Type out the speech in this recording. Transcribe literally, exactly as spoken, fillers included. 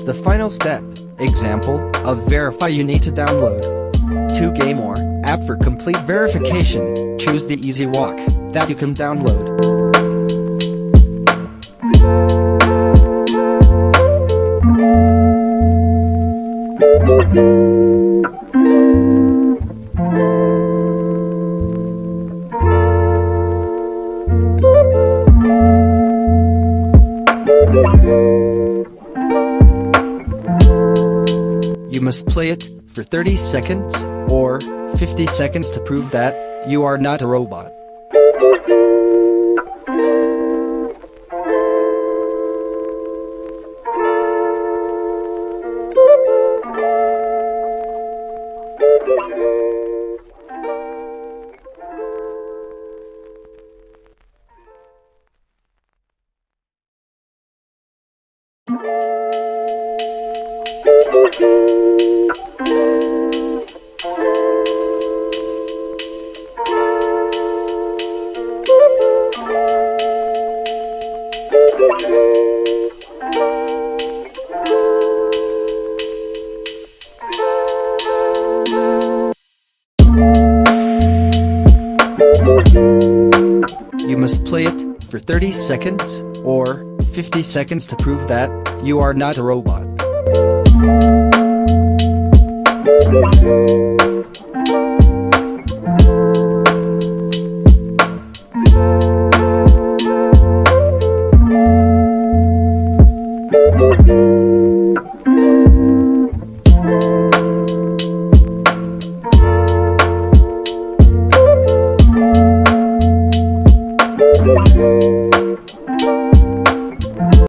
The final step, example, of Verify. You need to download two game or app for complete verification. Choose the easy walk that you can download. You must play it for thirty seconds or fifty seconds to prove that you are not a robot. You must play it for thirty seconds or fifty seconds to prove that you are not a robot. Thank you.